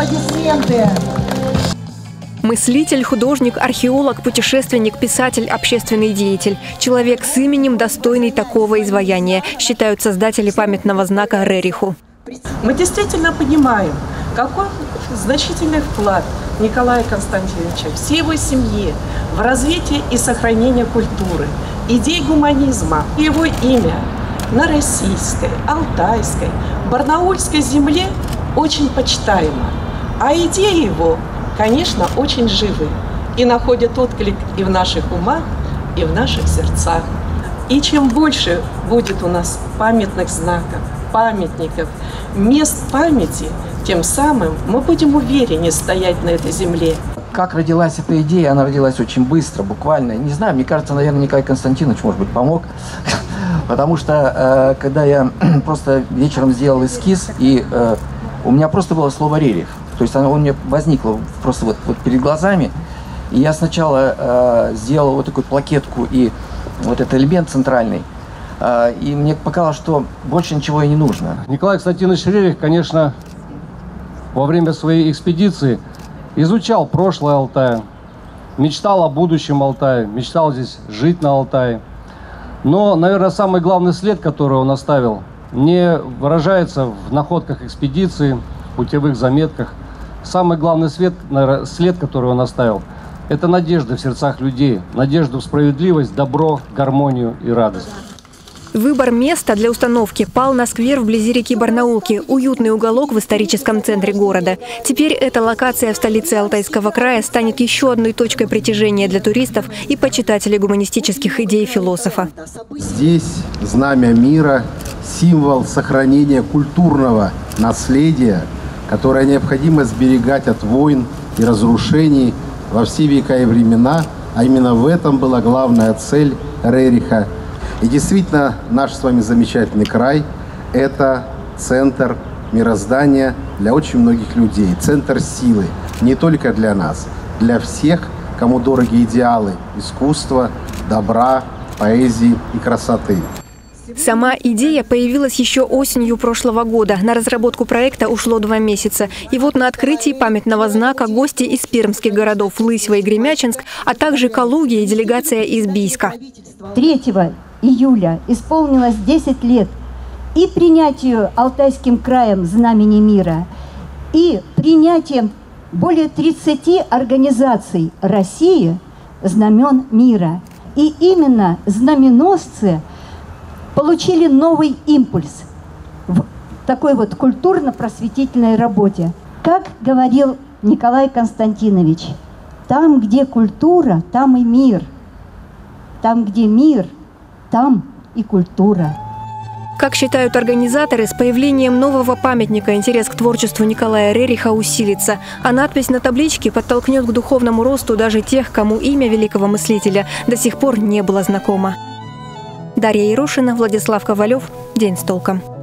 аплодисменты. Мыслитель, художник, археолог, путешественник, писатель, общественный деятель. Человек с именем, достойный такого изваяния, считают создатели памятного знака Рериху. Мы действительно понимаем, какой значительный вклад Николая Константиновича, всей его семьи в развитие и сохранение культуры, идей гуманизма. Его имя на российской, алтайской, барнаульской земле очень почитаемо, а идеи его, конечно, очень живы и находят отклик и в наших умах, и в наших сердцах. И чем больше будет у нас памятных знаков, памятников, мест памяти, тем самым мы будем увереннее стоять на этой земле. Как родилась эта идея? Она родилась очень быстро, буквально. Не знаю, мне кажется, наверное, Николай Константинович, может быть, помог. Потому что, когда я просто вечером сделал эскиз, и у меня просто было слово «Рерих». То есть оно у меня возникло просто вот перед глазами. И я сначала сделал вот такую плакетку и вот этот элемент центральный. И мне показалось, что больше ничего и не нужно. Николай Константинович Рерих, конечно, во время своей экспедиции изучал прошлое Алтая, мечтал о будущем Алтае, мечтал здесь жить на Алтае. Но, наверное, самый главный след, который он оставил, не выражается в находках экспедиции, в путевых заметках. Самый главный след, который он оставил, это надежда в сердцах людей, надежда в справедливость, добро, гармонию и радость. Выбор места для установки пал на сквер вблизи реки Барнаулки, уютный уголок в историческом центре города. Теперь эта локация в столице Алтайского края станет еще одной точкой притяжения для туристов и почитателей гуманистических идей философа. Здесь знамя мира, символ сохранения культурного наследия, которое необходимо сберегать от войн и разрушений во все века и времена, а именно в этом была главная цель Рериха. И действительно, наш с вами замечательный край – это центр мироздания для очень многих людей, центр силы, не только для нас, для всех, кому дороги идеалы искусства, добра, поэзии и красоты. Сама идея появилась еще осенью прошлого года. На разработку проекта ушло 2 месяца. И вот на открытии памятного знака гости из пермских городов Лысьва и Гремячинск, а также Калуги и делегация из Бийска. 3 июля исполнилось 10 лет и принятию Алтайским краем знамени мира, и принятием более 30 организаций России знамен мира. И именно знаменосцы получили новый импульс в такой вот культурно-просветительной работе. Как говорил Николай Константинович, там, где культура, там и мир. Там, где мир, там и культура. Как считают организаторы, с появлением нового памятника интерес к творчеству Николая Рериха усилится, а надпись на табличке подтолкнет к духовному росту даже тех, кому имя великого мыслителя до сих пор не было знакомо. Дарья Ирушина, Владислав Ковалев. День с толком.